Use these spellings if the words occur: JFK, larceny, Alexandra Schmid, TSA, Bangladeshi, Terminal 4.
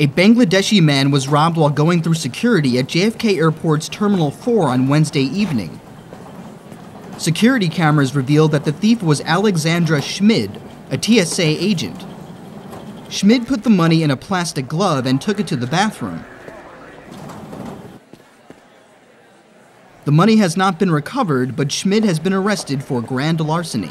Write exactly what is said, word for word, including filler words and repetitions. A Bangladeshi man was robbed while going through security at J F K Airport's Terminal four on Wednesday evening. Security cameras revealed that the thief was Alexandra Schmid, a T S A agent. Schmid put the money in a plastic glove and took it to the bathroom. The money has not been recovered, but Schmid has been arrested for grand larceny.